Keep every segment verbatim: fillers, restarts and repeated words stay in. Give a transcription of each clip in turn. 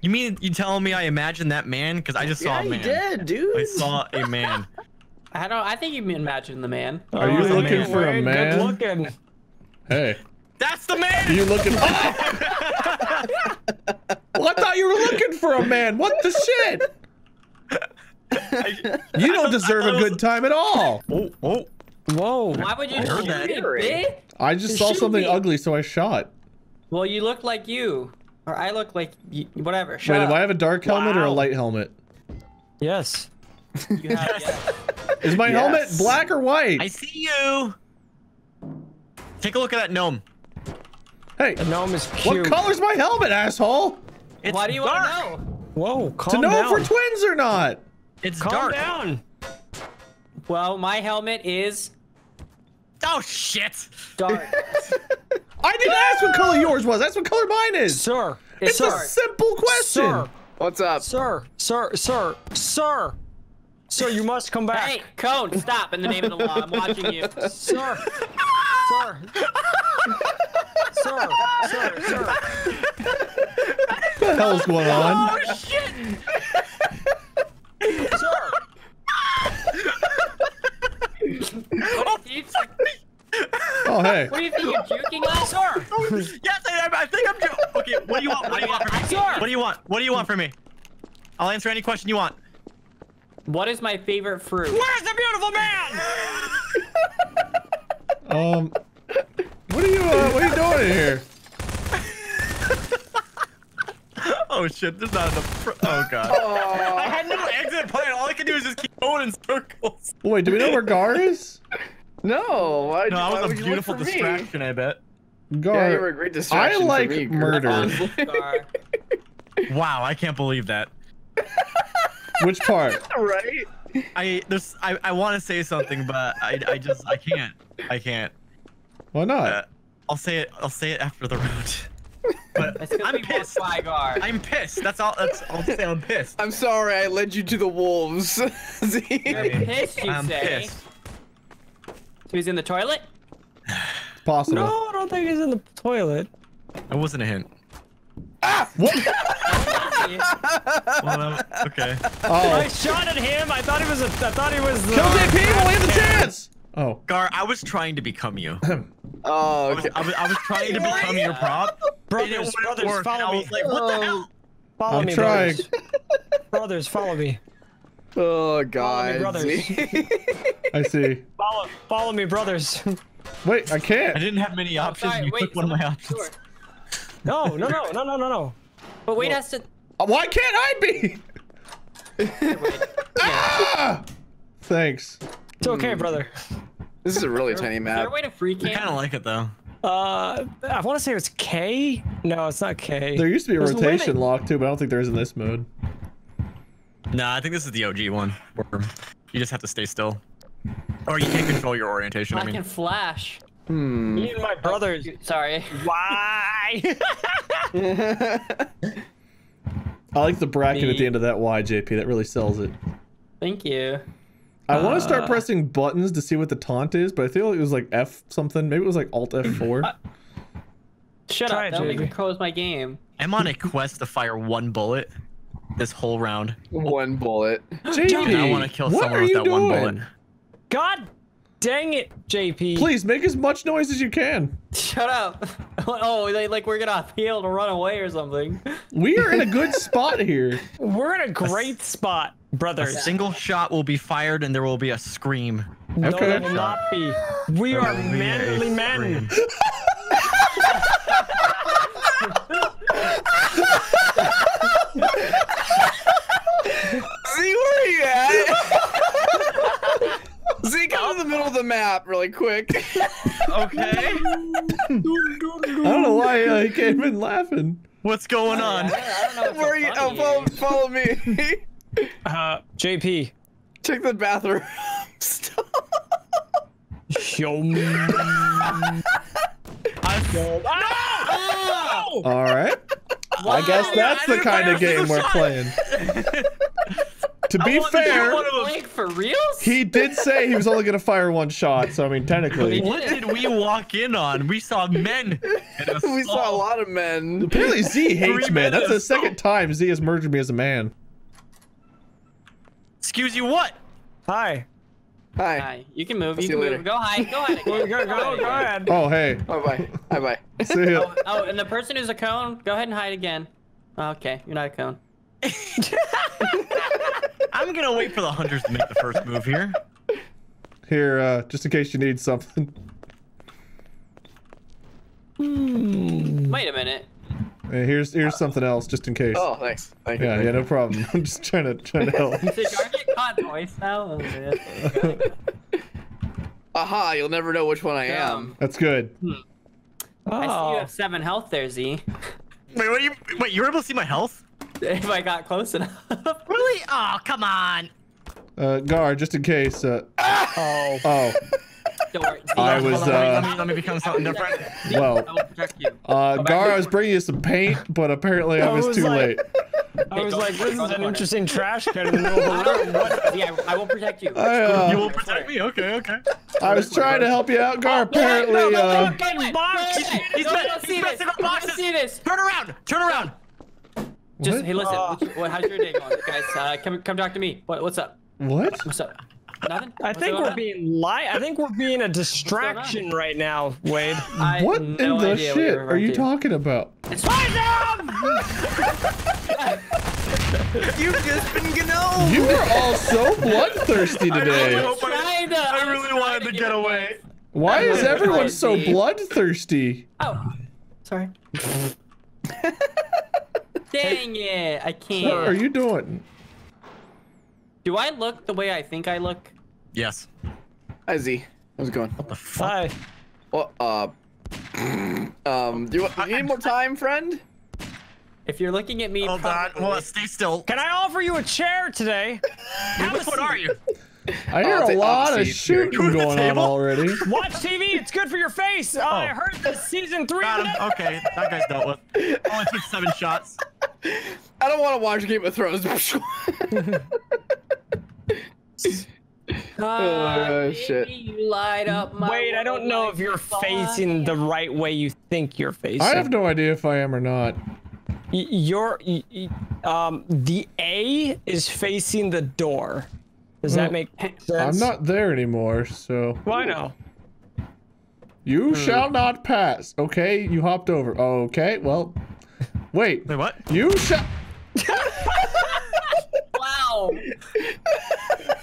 You mean you telling me I imagined that man? Because I just saw yeah, a man. Yeah, you did, dude. I saw a man. I don't. I think you imagined the man. Are you looking for a man? Good looking. Hey. That's the man. Are you looking? For well, I thought you were looking for a man. What the shit? I, you don't deserve a good time at all. Oh, oh. Whoa. Why would you do that? It, I just it saw something be. ugly, so I shot. Well, you look like you. Or I look like you, whatever. Shut Wait, up. do I have a dark helmet wow. or a light helmet? Yes. You have, yes. Is my yes. helmet black or white? I see you. Take a look at that gnome. Hey. The gnome is cute. What color's my helmet, asshole? It's Why do you dark. want to know? Whoa, calm down. To know down. if we're twins or not. It's calm dark. down. Well, my helmet is... Oh, shit. Dark. I didn't ask what color yours was. That's what color mine is. Sir. It's, it's sir. a simple question. Sir. What's up? Sir. Sir. Sir. Sir. Sir, you must come back. Hey, Cone, stop in the name of the law. I'm watching you. Sir. Sir. Sir. Sir. Sir. What the hell's going on? Oh, shit. Sir. What do you think? Oh, hey. What do you think? You're juking us? Sir. Yes, I, I think I'm juking. Okay, what do you want? What do you want from me? Sir. What do you want? What do you want from me? I'll answer any question you want. What is my favorite fruit? Where's the beautiful man? um, what are you, uh, what are you doing here? Oh shit, there's not enough. Oh god. Aww. I had no exit plan. All I could do is just keep going in circles. Wait, do we know where Gar is? No. Why, no, that was why a beautiful distraction, me? I bet. Gar. Yeah, you were a great distraction. I like me, murder. Wow, I can't believe that. Which part? Right? I there's I, I want to say something, but I I just I can't. I can't. Why not? Uh, I'll say it. I'll say it after the round. But I'm pissed. I'm pissed. That's all. That's all. Say I'm pissed. I'm sorry. I led you to the wolves. You're pissed. You I'm say. Pissed. So he's in the toilet. It's possible. No, I don't think he's in the toilet. That wasn't a hint. Ah! What? Well, um, okay. Oh. I shot at him. I thought he was. A, I thought he was. Kill J P. We have the chance. Oh. Gar, I was trying to become you. Oh, okay. I, was, I, was, I was trying to become yeah. your prop. Brothers, brothers, work, follow me. I was like, what the hell? Follow I'm me, trying. brothers. Brothers, follow me. Oh, God. Follow me, brothers. I see. Follow, follow me, brothers. Wait, I can't. I didn't have many options. Oh, sorry, you wait, took one of my options. Sure. No, no, no, no, no, no, no. But wait, has to. Why can't I be? Ah! Thanks. It's okay, mm. brother. This is a really is there, tiny map. Is there a way to free camp? I kind of like it though. Uh, I want to say it's K. No, it's not K. There used to be a There's rotation a lock too, but I don't think there is in this mode. Nah, I think this is the O G one. You just have to stay still, or you can't control your orientation. I, I mean, can flash. Hmm. Me and my brothers. Sorry. Why? I like the bracket Me. at the end of that Y, J P. That really sells it. Thank you. I uh, want to start pressing buttons to see what the taunt is, but I feel like it was like F something. Maybe it was like Alt F four. Uh, shut Try up! Don't make me close my game. I'm on a quest to fire one bullet this whole round. One bullet. J P, I want to kill what someone with that doing? one bullet. God dang it, J P! Please make as much noise as you can. Shut up! Oh, they, like we're gonna be able to run away or something. We are in a good spot here. We're in a great a spot. Brother, a single shot will be fired and there will be a scream. No, okay. It will not be. We there are manly men. See, where are you at? See, come to the middle of the map really quick. Okay. I don't know why uh, he came in laughing. What's going on? I don't, I don't know where are you? Oh, follow, follow me. Uh, J P, check the bathroom. Yo. No! Oh! All right. Wow. I guess that's yeah, the kind of game we're shot. playing. To be fair, like, for reals? He did say he was only gonna fire one shot, so I mean technically. What did we walk in on? We saw men. We saw a lot of men. Apparently Z hates men. That's the second time Z has murdered me as a man. Excuse you what? Hi. Hi. Hi. You can move. I'll you can move. Later. Go high. Go ahead. Go, go, go, go ahead. Oh, hey. Bye bye. Bye bye. See you. Oh, oh, and the person who's a cone, go ahead and hide again. Okay, you're not a cone. I'm gonna wait for the hunters to make the first move here. Here, uh, just in case you need something. Hmm. Wait a minute. Hey, here's here's uh, something else, just in case. Oh, thanks. Thank yeah, you. yeah, no problem. I'm just trying to trying to help. Did Gar get caught twice now? Aha! You'll never know which one I am. That's good. Hmm. Oh. I see you have seven health there, Z. Wait, what are you? Wait, you were able to see my health? If I got close enough. Really? Oh, come on. Uh, Gar, just in case. Uh... Oh. Oh. Don't worry. I was. On, uh... let, me, let me become something different. Well. I will protect you. Uh, Gar, I was bringing you some paint, but apparently I was, was too like... late. I was like, this is an interesting trash can in the middle of the room. What? Yeah, I will protect you. I, uh, you will protect me? Okay, okay. I was trying to help you out, Gar. Apparently. No, no, uh... no, box. He's, he's no, been, he's messing up boxes. See this. Turn around. Turn around. Just what? Hey, listen. Uh, what, what, how's your day going, guys? Uh, come, come talk to me. What, what's up? What? What's up? Nothing. I what's think we're on? being light. I think we're being a distraction right now, Wade. I what in no the shit we are you to. talking about? It's You've just been gno. You were all so bloodthirsty today. I, really I, to, I really wanted to, to get away. Why is everyone so bloodthirsty? Oh, sorry. Dang it, I can't. What are you doing? Do I look the way I think I look? Yes. Hi, Z. How's it going? What the fuck? Hi. Well, uh, um, do you, do you need more time, friend? If you're looking at me... Hold on, hold on, stay still. Can I offer you a chair today? Which one are you? I hear oh, a lot of shooting going on already. Watch T V. It's good for your face. Oh, oh. I heard this season three. Okay, that guy's dealt with. Only took seven shots. I don't want to watch Game of Thrones. uh, oh shit! You light up my Wait, I don't know if you're facing the right way you think you're facing. I have no idea if I am or not. Y you're, y y um, the A is facing the door. Does well, that make sense? I'm not there anymore, so... Well, I know. You hmm. shall not pass. Okay, you hopped over. Okay, well... Wait. Wait, what? You shall... Wow.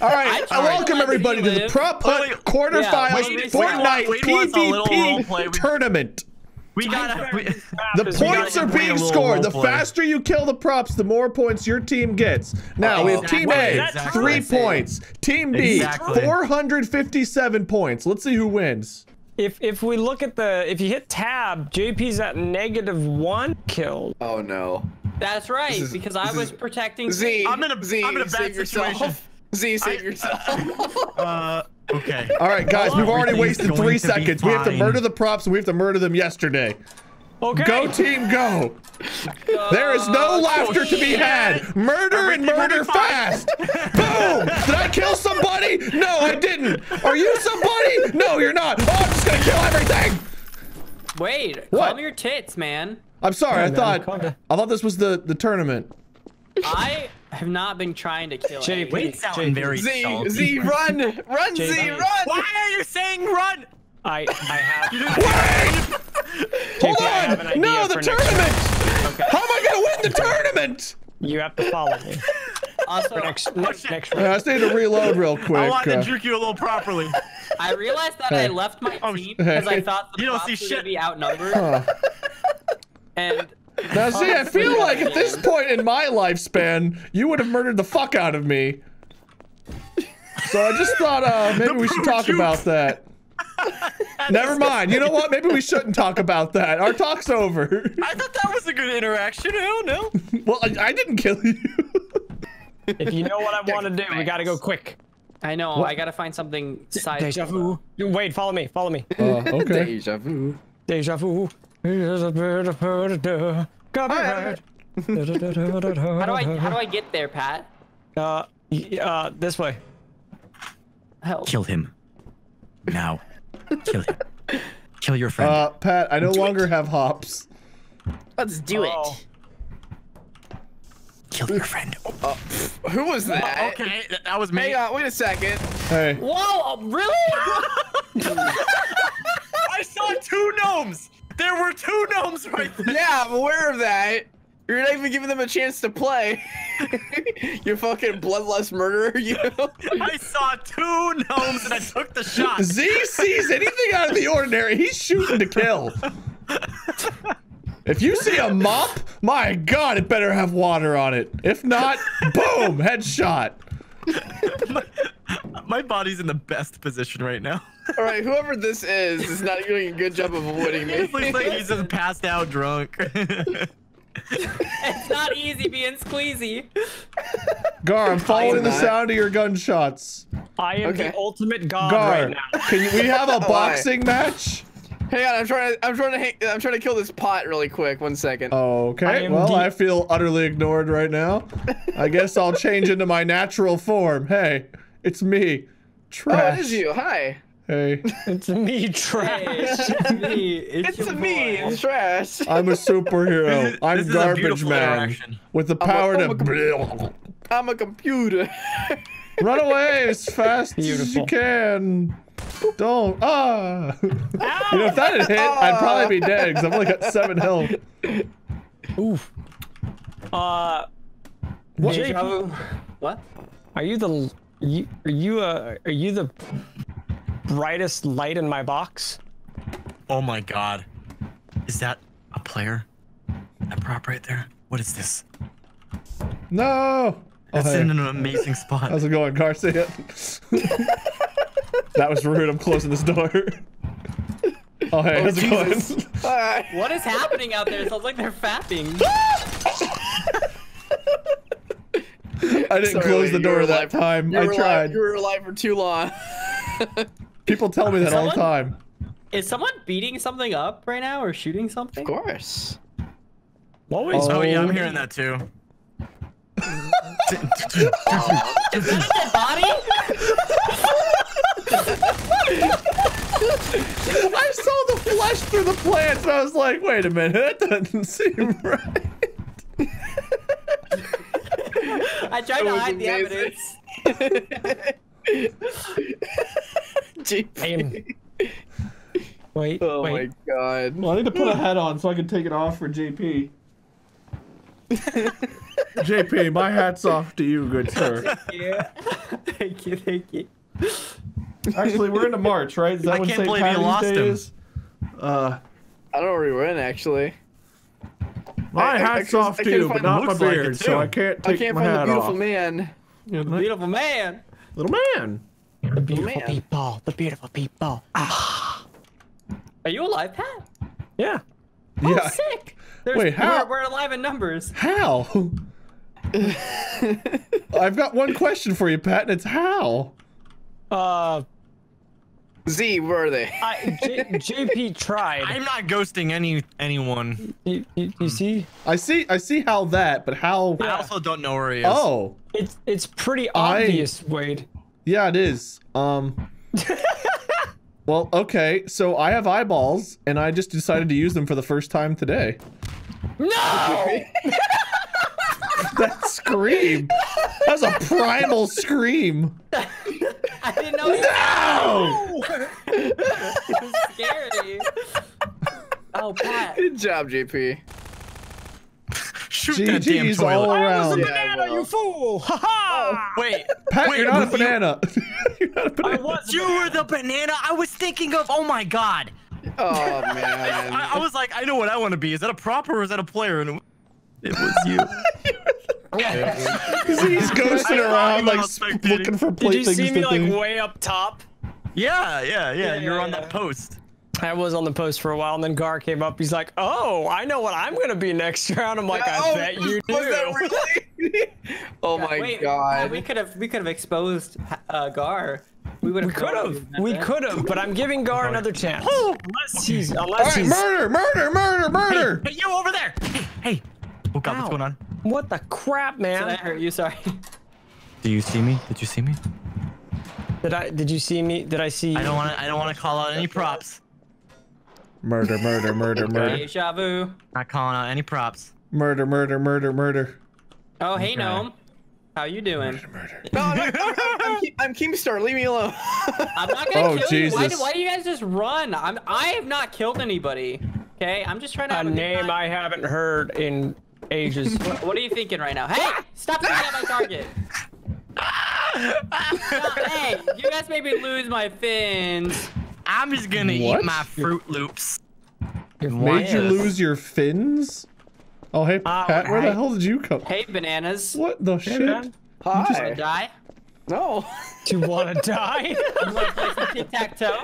Alright, welcome everybody to the Prop Hunt Quarterfinals yeah, Fortnite PvP Tournament. We gotta... We, the points are being scored. The faster you kill the props, the more points your team gets. Now, oh, we have exactly, Team A, exactly three points. Team B, exactly. four hundred fifty-seven points. Let's see who wins. If if we look at the... If you hit tab, J P's at negative one killed. Oh, no. That's right, is, because I was is, protecting... Z, I'm in a, Z, I'm in a bad situation. Yourself. Z, save I, yourself. uh... Okay. All right, guys, we've already wasted three seconds. We have to murder the props, and we have to murder them yesterday. Okay. Go team, go. Uh, there is no laughter oh, to be yeah. had. Murder and murder fast. Boom! Did I kill somebody? No, I didn't. Are you somebody? No, you're not. Oh, I'm just gonna kill everything. Wait. What? Calm your tits, man. I'm sorry. Oh, I thought man. I thought this was the the tournament. I. I have not been trying to kill Jay, wait, Jay, very Z, Z, run! Run, Jay, Z, run! Why are you saying run? I, I have... Wait! Hold J P, on! No, the tournament! Okay. How am I gonna win the tournament? You have to follow me. Also, next, next, next round. I just need to reload real quick. I wanted to juke you a little properly. I realized that hey. I left my team because hey. I thought the props were gonna be outnumbered. Huh. And... Now, see, I feel like at this point in my lifespan, you would have murdered the fuck out of me. So I just thought uh, maybe we should talk about that. Never mind. You know what? Maybe we shouldn't talk about that. Our talk's over. I thought that was a good interaction. I don't know. Well, I, I didn't kill you. If you know what I want to do, we got to go quick. I know. What? I got to find something side. Deja vu. Wait, follow me. Follow me. Uh, okay. Deja vu. Deja vu. How do I how do I get there, Pat? Uh, Uh, this way. Help. Kill him. Now. Kill him. Kill your friend. Uh, Pat, I no do longer it. have hops. Let's do oh. it. Kill your friend. Oh. Uh, who was that? Uh, okay, that was me. Hang on, wait a second. Hey. Whoa, really? I saw two gnomes. There were two gnomes right there. Yeah, I'm aware of that. You're not even giving them a chance to play. You fucking bloodlust murderer, you know? I saw two gnomes and I took the shot. Z sees anything out of the ordinary. He's shooting to kill. If you see a mop, my God, it better have water on it. If not, boom, headshot. My, my body's in the best position right now. All right, whoever this is is not doing a good job of avoiding me. It looks like he's just passed out drunk. It's not easy being squeezy. Gar, I'm following the sound of your gunshots. I am okay. the ultimate god Gar, right now. Can you, we have a boxing oh, match? Hang on, I'm trying to, I'm trying to, hang, I'm trying to kill this pot really quick. One second. Okay. I well, I feel utterly ignored right now. I guess I'll change into my natural form. Hey, it's me, Trash. Oh, it is you. Hi. Hey. It's me, Trash. Hey, it's me. It's, it's me, it's Trash. I'm a superhero. Is, I'm Garbage Man with the power I'm a, I'm to. A I'm a computer. Run away as fast Beautiful. as you can. Don't. Ah. You know, if that had hit, ah. I'd probably be dead because I've only got seven health. Oof. Uh. What? J P, what? Are you the? You, are you uh? Are you the brightest light in my box? Oh my God. Is that a player? That prop right there? What is this? No. That's oh, hey. in an amazing spot. How's it going, Garcia? That was rude. I'm closing this door. Oh, hey, oh, how's it going? Right. What is happening out there? It sounds like they're fapping. I didn't Sorry, close the door that alive. time. You I alive. tried. You were alive for too long. People tell me that someone, all the time. Is someone beating something up right now or shooting something? Of course. What was oh, oh, yeah, I'm hearing that too. Is that in their body? I saw the flesh through the plants and I was like, wait a minute, that doesn't seem right. I tried to hide amazing. the evidence. wait, oh wait. my God. Well, I need to put a hat on so I can take it off for J P. J P, my hat's off to you, good sir. Thank you. Thank you, thank you. Actually, we're into March, right? Is that I when can't Saint believe Patty's you lost Day him. Is? Uh, I don't know where we went, actually. My I, hat's I, I, off I, I to you, but not my beard, like so I can't take I can't my find hat the beautiful off. Man. You know, the beautiful man. Little man. The beautiful man. people. The beautiful people. Ah. Are you alive, Pat? Yeah. Oh, yeah. sick. There's, Wait, how? We're, we're alive in numbers. How? I've got one question for you, Pat, and it's how? Uh... Z, where are they? I, J, J P tried. I'm not ghosting any anyone. You, you, you see? I see. I see how that, but how? I also don't know where he is. Oh, it's it's pretty obvious, I, Wade. Yeah, it is. Um. Well, okay. So I have eyeballs, and I just decided to use them for the first time today. No. That scream. That was a primal scream. I didn't know. No! It was scary. Oh, Pat. Good job, J P. Shoot G G's that damn toilet. I was a banana, yeah, well. you fool! Ha ha! Oh, wait, Pat, wait, you're not a banana. You... you're not a banana. I was. You were the banana. I was thinking of. Oh my God. Oh man. I, I was like, I know what I want to be. Is that a prop or is that a player? And it was you. He's ghosting around like looking for plate things. Did you see me like do. way up top? Yeah, yeah, yeah. yeah You're yeah, on yeah. that post. I was on the post for a while, and then Gar came up. He's like, "Oh, I know what I'm gonna be next round." I'm like, "I oh, bet you do." Really? oh yeah, my wait, God. We could have we could have exposed uh, Gar. We would have. We could have. We could have. But I'm giving Gar another chance. Oh, unless he's unless right, he's murder, murder, murder, murder. Hey, hey, you over there? Hey, hey. Oh God, Ow. what's going on? What the crap, man? Did I hurt you? Sorry. Do you see me? Did you see me? Did I? Did you see me? Did I see you? I don't want to. I don't want to call out any props. Murder, murder, murder, murder. Deja vu. Not calling out any props. Murder, murder, murder, murder. Oh, hey, okay. Gnome. How you doing? Murder, murder. No, I'm, not, I'm, I'm, I'm, I'm Keemstar. Leave me alone. I'm not gonna oh, kill Jesus. you. Why, why do you guys just run? I'm. I have not killed anybody. Okay, I'm just trying to. Have a, a name I haven't heard in ages. What, what are you thinking right now? Hey, stop shooting at my target. Stop, hey, you guys made me lose my fins. I'm just gonna what? eat my Fruit Loops. It made you lose your fins? Oh, hey, uh, Pat, where I, the hell did you come? Hey, bananas. What the hey, shit? Man. Hi. You just wanna die? No. Do you wanna die? You wanna play some tic-tac-toe?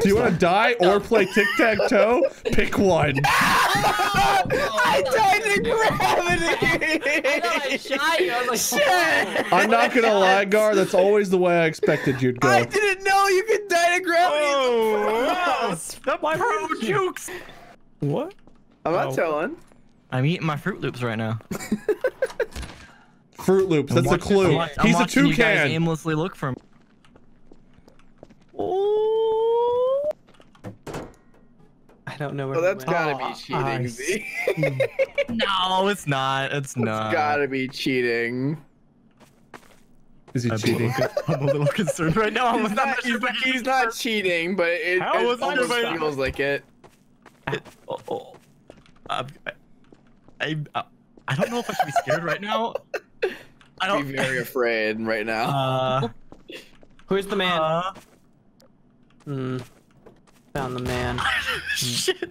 Do you wanna die or play tic-tac-toe? Pick one. Oh, no, I died to gravity! I, I know I shot you, I was like, shit! I'm not gonna lie, Gar, that's always the way I expected you'd go. I didn't know you could die to gravity! Oh, the pro jukes! What? I'm not oh. telling. I'm eating my Fruit Loops right now. Fruit Loops, that's a clue. I'm He's I'm a toucan. You guys aimlessly look for him. Oh. I don't know where. Oh, that's gotta oh, be cheating, Z. No, it's not. It's that's not. It's gotta be cheating. Is he I'm cheating? A little, I'm a little concerned right now. He's, not, he's, he's, he's not cheating, but it, it almost feels like it. it oh, oh. Uh, I, I, uh, I don't know if I should be scared right now. I don't. Be very afraid right now. Uh, who's the man? Uh, hmm. Found the man. Shit.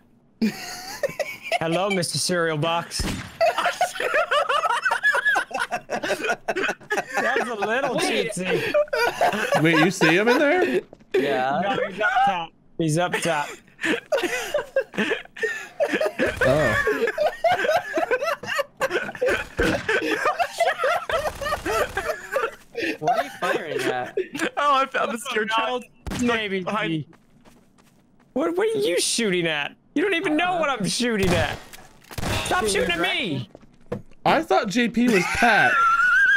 Hello, Mister Cereal Box. That's a little cheatsy. Wait, you see him in there? Yeah. No, he's up top. He's up top. Oh. What are you firing at? Oh, I found the scared child. Maybe. Behind... What, what are you shooting at? You don't even know what I'm shooting at. Stop shooting at me. I thought J P was Pat.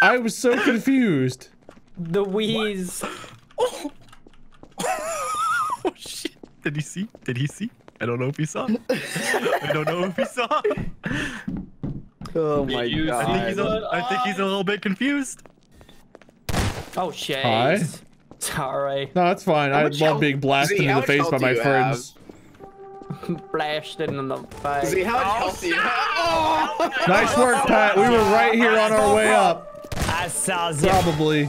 I was so confused. The wheeze. Oh. Oh, shit. Did he see? Did he see? I don't know if he saw. I don't know if he saw. Oh my god. I think he's a, I think he's a little bit confused. Oh shit. Hi. Sorry. No, that's fine. I love being blasted in the face by my friends. Blasted in the face. See how health do you have? Nice work, Pat. We were right here on our way up. I saw Ze. Probably.